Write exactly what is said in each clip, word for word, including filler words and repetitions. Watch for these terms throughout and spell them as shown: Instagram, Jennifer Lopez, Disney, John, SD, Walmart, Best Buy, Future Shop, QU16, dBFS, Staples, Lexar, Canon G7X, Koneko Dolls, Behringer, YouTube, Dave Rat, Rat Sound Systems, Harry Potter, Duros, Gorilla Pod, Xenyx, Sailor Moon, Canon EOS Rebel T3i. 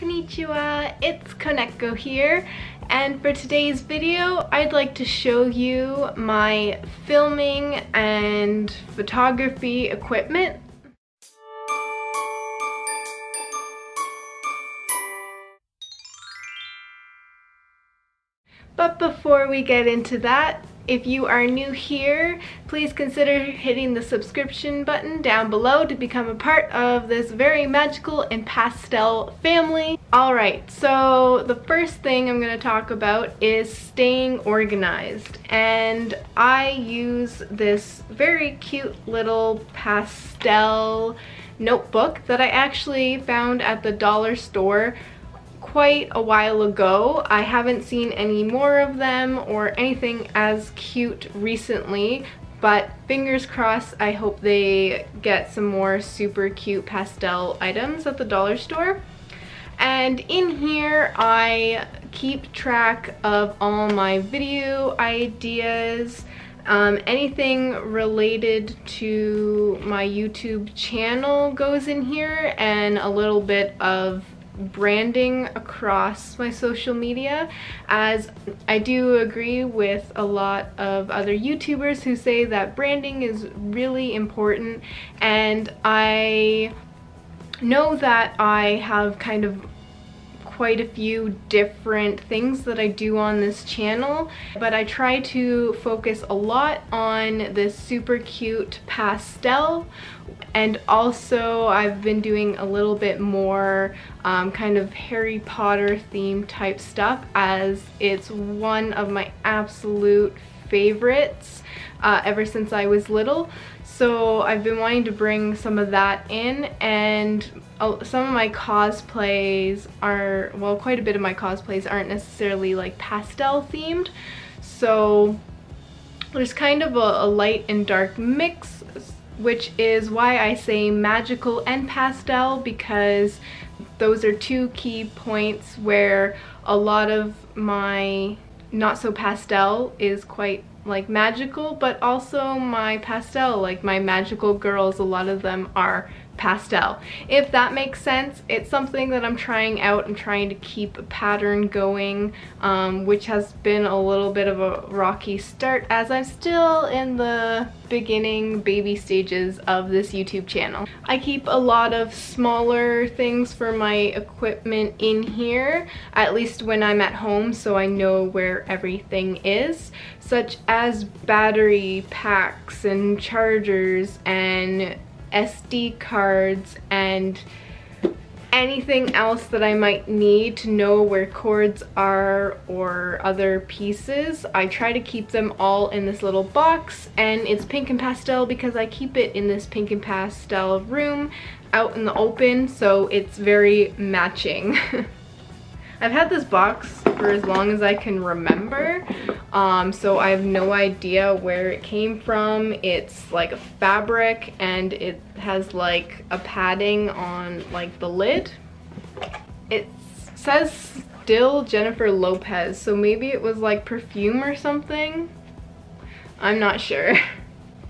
Konnichiwa, it's Koneko here, and for today's video I'd like to show you my filming and photography equipment. But before we get into that, if you are new here, please consider hitting the subscription button down below to become a part of this very magical and pastel family. Alright, so the first thing I'm going to talk about is staying organized. And I use this very cute little pastel notebook that I actually found at the dollar store quite a while ago. I haven't seen any more of them or anything as cute recently, but fingers crossed, I hope they get some more super cute pastel items at the dollar store. And in here I keep track of all my video ideas, um, anything related to my YouTube channel goes in here, and a little bit of branding across my social media, as I do agree with a lot of other YouTubers who say that branding is really important, and I know that I have kind of quite a few different things that I do on this channel, but I try to focus a lot on this super cute pastel, and also I've been doing a little bit more um, kind of Harry Potter theme type stuff, as it's one of my absolute favorites uh, ever since I was little. So I've been wanting to bring some of that in, and some of my cosplays are, well, quite a bit of my cosplays aren't necessarily like pastel themed, so there's kind of a, a light and dark mix, which is why I say magical and pastel, because those are two key points where a lot of my not so pastel is quite like magical, but also my pastel, like my magical girls, a lot of them are pastel, if that makes sense. It's something that I'm trying out. I'm trying to keep a pattern going, um, which has been a little bit of a rocky start, as I'm still in the beginning baby stages of this YouTube channel. I keep a lot of smaller things for my equipment in here, at least when I'm at home, so I know where everything is, such as battery packs and chargers and S D cards and anything else that I might need to know where cords are or other pieces. I try to keep them all in this little box, and it's pink and pastel because I keep it in this pink and pastel room out in the open, so it's very matching. I've had this box for as long as I can remember, um, so I have no idea where it came from. It's like a fabric, and it has like a padding on like the lid. It says still Jennifer Lopez, so maybe it was like perfume or something. I'm not sure.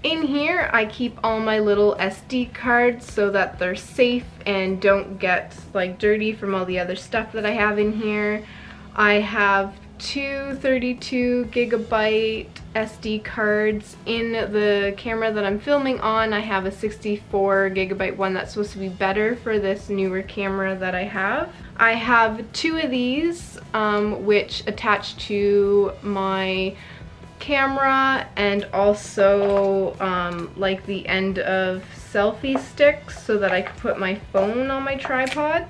In here I keep all my little S D cards so that they're safe and don't get like dirty from all the other stuff that I have in here. I have two thirty-two gigabyte S D cards in the camera that I'm filming on. I have a sixty-four gigabyte one that's supposed to be better for this newer camera that I have. I have two of these um, which attach to my camera, and also um, like the end of selfie sticks so that I can put my phone on my tripod,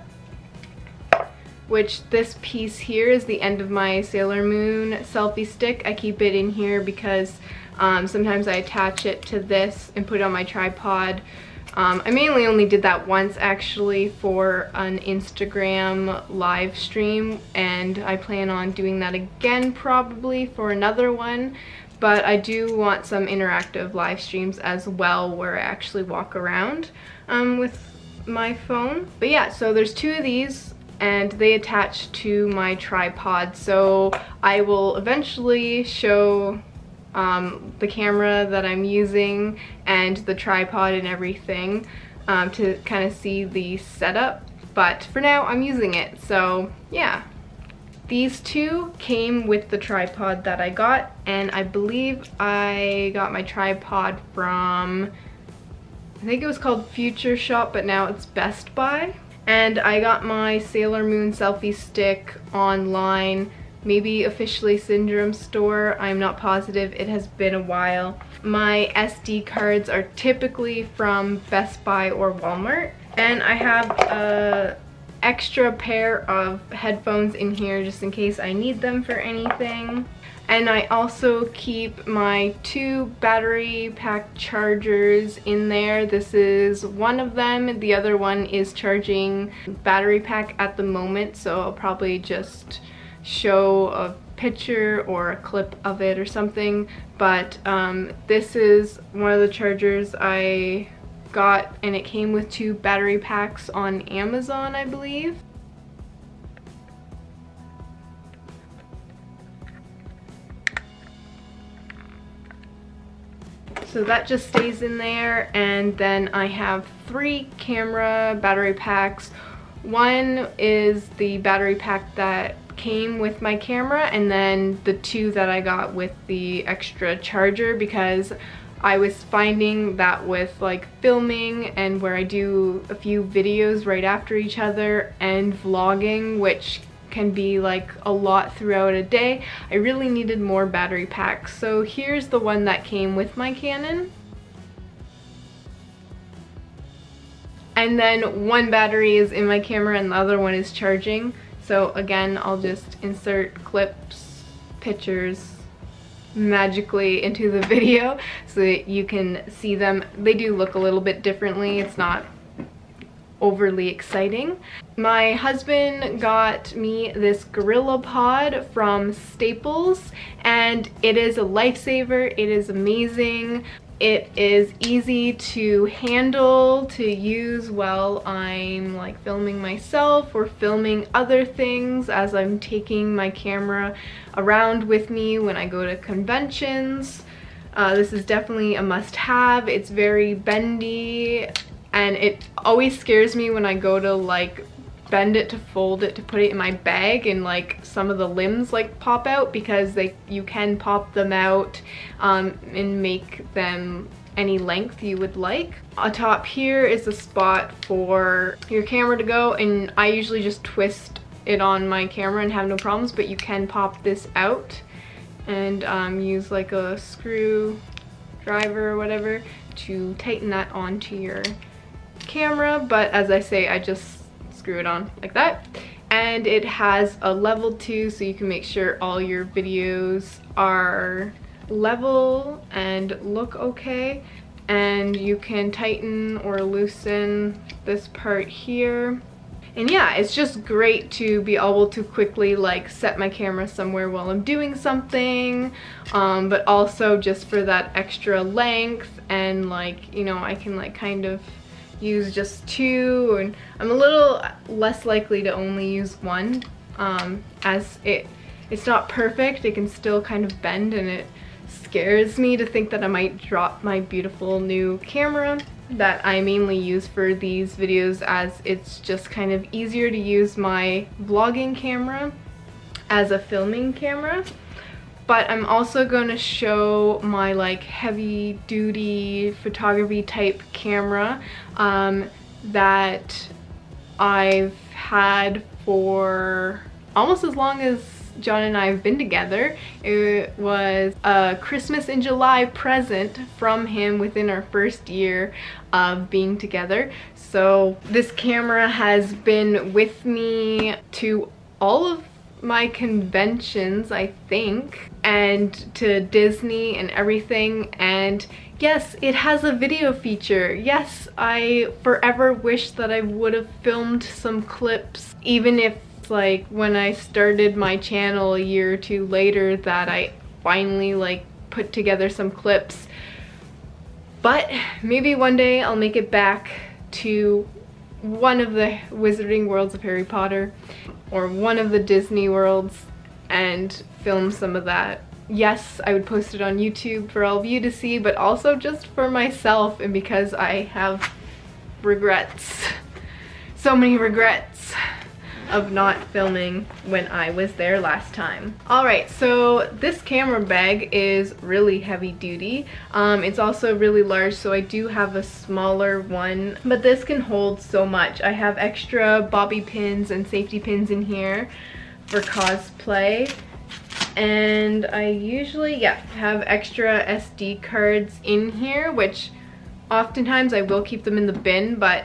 which this piece here is the end of my Sailor Moon selfie stick. I keep it in here because um, sometimes I attach it to this and put it on my tripod. Um, I mainly only did that once actually for an Instagram live stream, and I plan on doing that again probably for another one, but I do want some interactive live streams as well where I actually walk around um, with my phone. But yeah, so there's two of these, and they attach to my tripod, so I will eventually show um, the camera that I'm using and the tripod and everything um, to kind of see the setup. but for now I'm using it, so yeah. These two came with the tripod that I got, and I believe I got my tripod from, I think it was called Future Shop, but now it's Best Buy. And I got my Sailor Moon selfie stick online, maybe officially Syndrome store, I'm not positive, it has been a while. My S D cards are typically from Best Buy or Walmart, and I have a extra pair of headphones in here just in case I need them for anything. And I also keep my two battery pack chargers in there. This is one of them. The other one is charging battery pack at the moment, so I'll probably just show a picture or a clip of it or something. But um, this is one of the chargers I got, and it came with two battery packs on Amazon, I believe. So that just stays in there, and then I have three camera battery packs. One is the battery pack that came with my camera, and then the two that I got with the extra charger, because I was finding that with like filming and where I do a few videos right after each other and vlogging, which can be like a lot throughout a day, I really needed more battery packs. So here's the one that came with my Canon. And then one battery is in my camera and the other one is charging. So again, I'll just insert clips, pictures, magically into the video so that you can see them. They do look a little bit differently, it's not overly exciting. My husband got me this Gorilla Pod from Staples, and it is a lifesaver. It is amazing. It is easy to handle, to use while I'm like filming myself or filming other things as I'm taking my camera around with me when I go to conventions. Uh, this is definitely a must-have. It's very bendy, and it always scares me when I go to like bend it to fold it to put it in my bag, and like some of the limbs like pop out, because they you can pop them out um, and make them any length you would like. On top here is a spot for your camera to go, and I usually just twist it on my camera and have no problems, but you can pop this out and um, use like a screwdriver or whatever to tighten that onto your camera. But as I say, I just screw it on like that, and it has a level too, so you can make sure all your videos are level and look okay. And you can tighten or loosen this part here, and yeah, it's just great to be able to quickly like set my camera somewhere while I'm doing something, um, but also just for that extra length, and like, you know, I can like kind of use just two, and I'm a little less likely to only use one, um, as it it's not perfect, it can still kind of bend, and it scares me to think that I might drop my beautiful new camera that I mainly use for these videos, as it's just kind of easier to use my vlogging camera as a filming camera. But I'm also going to show my like heavy duty photography type camera um, that I've had for almost as long as John and I have been together. It was a Christmas in July present from him within our first year of being together. So this camera has been with me to all of my conventions, I think, and to Disney and everything. And yes, it has a video feature. Yes, I forever wish that I would have filmed some clips, even if like when I started my channel a year or two later that I finally like put together some clips. But maybe one day I'll make it back to one of the Wizarding Worlds of Harry Potter or one of the Disney worlds and film some of that. Yes, I would post it on YouTube for all of you to see, but also just for myself and because I have regrets. so many regrets of not filming when I was there last time. Alright, so this camera bag is really heavy duty. Um, it's also really large, so I do have a smaller one, but this can hold so much. I have extra bobby pins and safety pins in here for cosplay. And I usually, yeah, have extra S D cards in here, which oftentimes I will keep them in the bin, but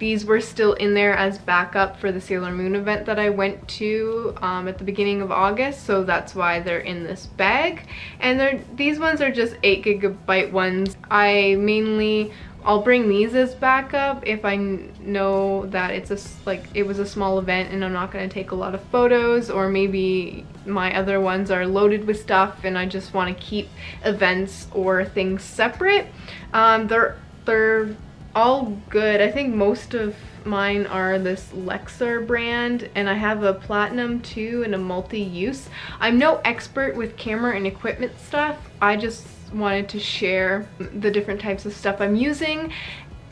these were still in there as backup for the Sailor Moon event that I went to um, at the beginning of August, so that's why they're in this bag. And they're, these ones are just eight gigabyte ones. I mainly, I'll bring these as backup if I know that it's a, like it was a small event and I'm not going to take a lot of photos, or maybe my other ones are loaded with stuff and I just want to keep events or things separate. Um, they're, they're all good. I think most of mine are this Lexar brand, and I have a platinum too and a multi-use. I'm no expert with camera and equipment stuff. I just wanted to share the different types of stuff I'm using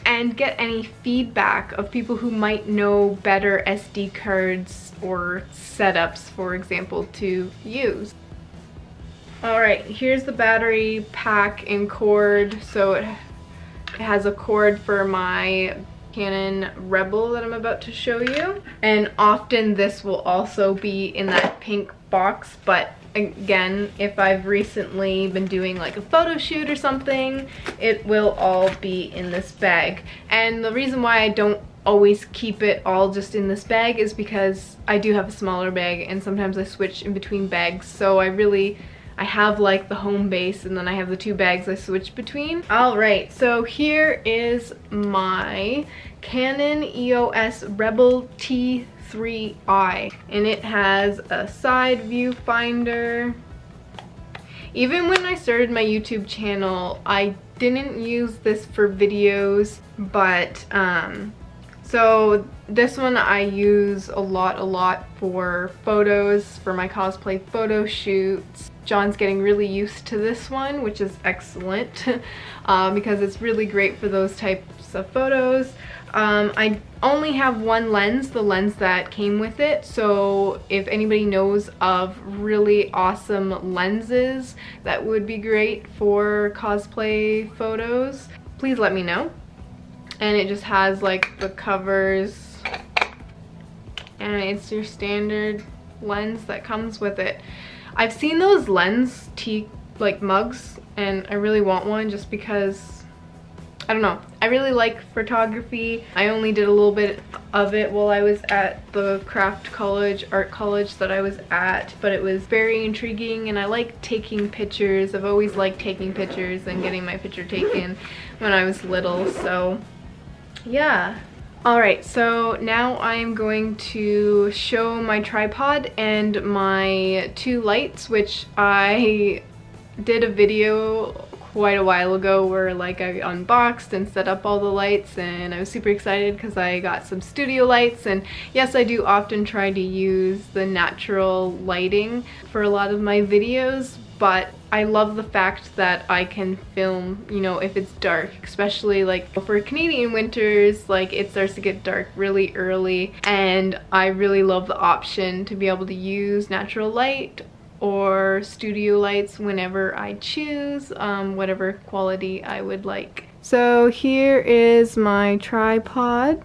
and get any feedback of people who might know better S D cards or setups, for example, to use. Alright, here's the battery pack and cord. So it It has a cord for my Canon Rebel that I'm about to show you. And often this will also be in that pink box, but again, if I've recently been doing like a photo shoot or something, it will all be in this bag. And the reason why I don't always keep it all just in this bag is because I do have a smaller bag, and sometimes I switch in between bags, so I really I have like the home base, and then I have the two bags I switch between. Alright, so here is my Canon E O S Rebel T three i, and it has a side viewfinder. Even when I started my YouTube channel, I didn't use this for videos, but um, so this one I use a lot, a lot for photos, for my cosplay photo shoots. John's getting really used to this one, which is excellent uh, because it's really great for those types of photos. Um, I only have one lens, the lens that came with it, so if anybody knows of really awesome lenses that would be great for cosplay photos, please let me know. And it just has like the covers, and it's your standard lens that comes with it. I've seen those lens tea like mugs, and I really want one just because, I don't know, I really like photography. I only did a little bit of it while I was at the craft college, art college that I was at, but it was very intriguing, and I like taking pictures. I've always liked taking pictures and getting my picture taken when I was little, so yeah. Alright, so now I'm going to show my tripod and my two lights, which I did a video quite a while ago where like I unboxed and set up all the lights, and I was super excited because I got some studio lights. And yes, I do often try to use the natural lighting for a lot of my videos, but I love the fact that I can film, you know, if it's dark, especially like for Canadian winters, like it starts to get dark really early, and I really love the option to be able to use natural light or studio lights whenever I choose, um, whatever quality I would like. So here is my tripod.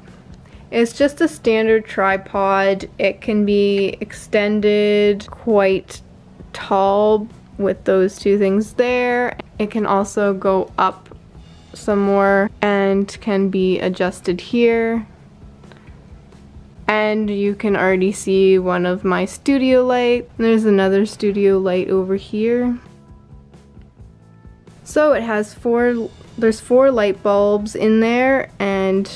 It's just a standard tripod. It can be extended quite tall with those two things there. It can also go up some more and can be adjusted here. And you can already see one of my studio lights. There's another studio light over here. So it has four, there's four light bulbs in there, and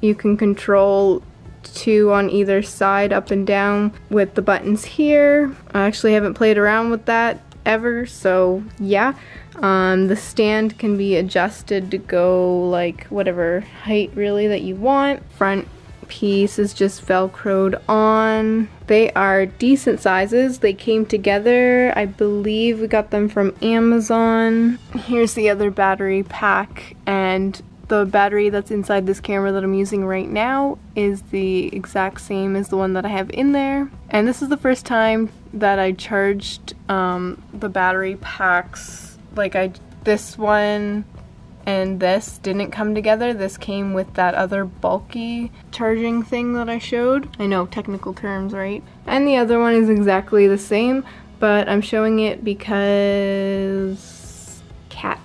you can control two on either side up and down with the buttons here. I actually haven't played around with that ever, so yeah. Um, the stand can be adjusted to go like whatever height really that you want. Front piece is just velcroed on. They are decent sizes. They came together. I believe we got them from Amazon. Here's the other battery pack and The battery that's inside this camera that I'm using right now is the exact same as the one that I have in there. And this is the first time that I charged um, the battery packs. Like I, this one and this didn't come together. This came with that other bulky charging thing that I showed. I know, technical terms, right? And the other one is exactly the same, but I'm showing it because cat.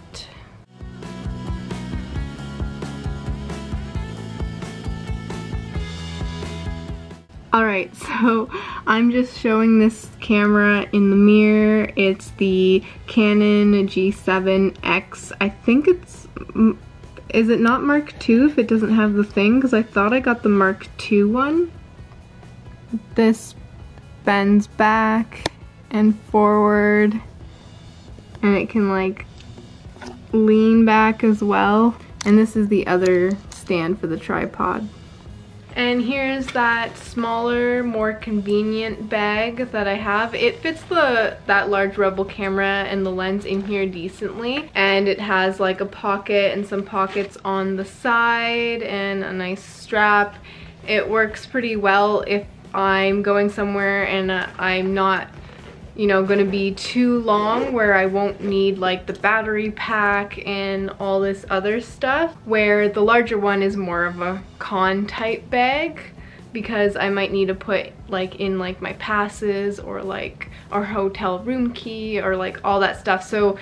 Alright, so I'm just showing this camera in the mirror. It's the Canon G seven X. I think it's... is it not Mark two if it doesn't have the thing? Because I thought I got the Mark two one. This bends back and forward, and it can like lean back as well. And this is the other stand for the tripod. And here's that smaller, more convenient bag that I have. It fits the that large Rebel camera and the lens in here decently. And it has like a pocket and some pockets on the side and a nice strap. It works pretty well if I'm going somewhere and uh, I'm not, you know, gonna be too long where I won't need like the battery pack and all this other stuff, where the larger one is more of a con type bag because I might need to put like in like my passes or like our hotel room key or like all that stuff. So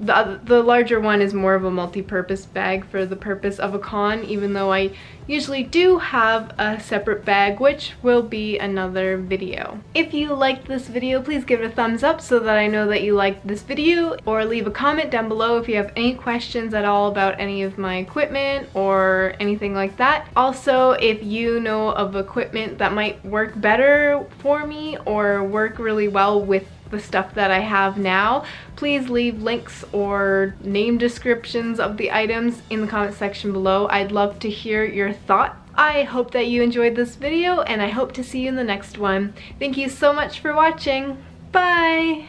the, the larger one is more of a multi-purpose bag for the purpose of a con, even though I usually do have a separate bag, which will be another video. If you liked this video, please give it a thumbs up so that I know that you liked this video, or leave a comment down below if you have any questions at all about any of my equipment or anything like that. Also, if you know of equipment that might work better for me or work really well with the stuff that I have now, please leave links or name descriptions of the items in the comment section below. I'd love to hear your thoughts. I hope that you enjoyed this video, and I hope to see you in the next one. Thank you so much for watching. Bye!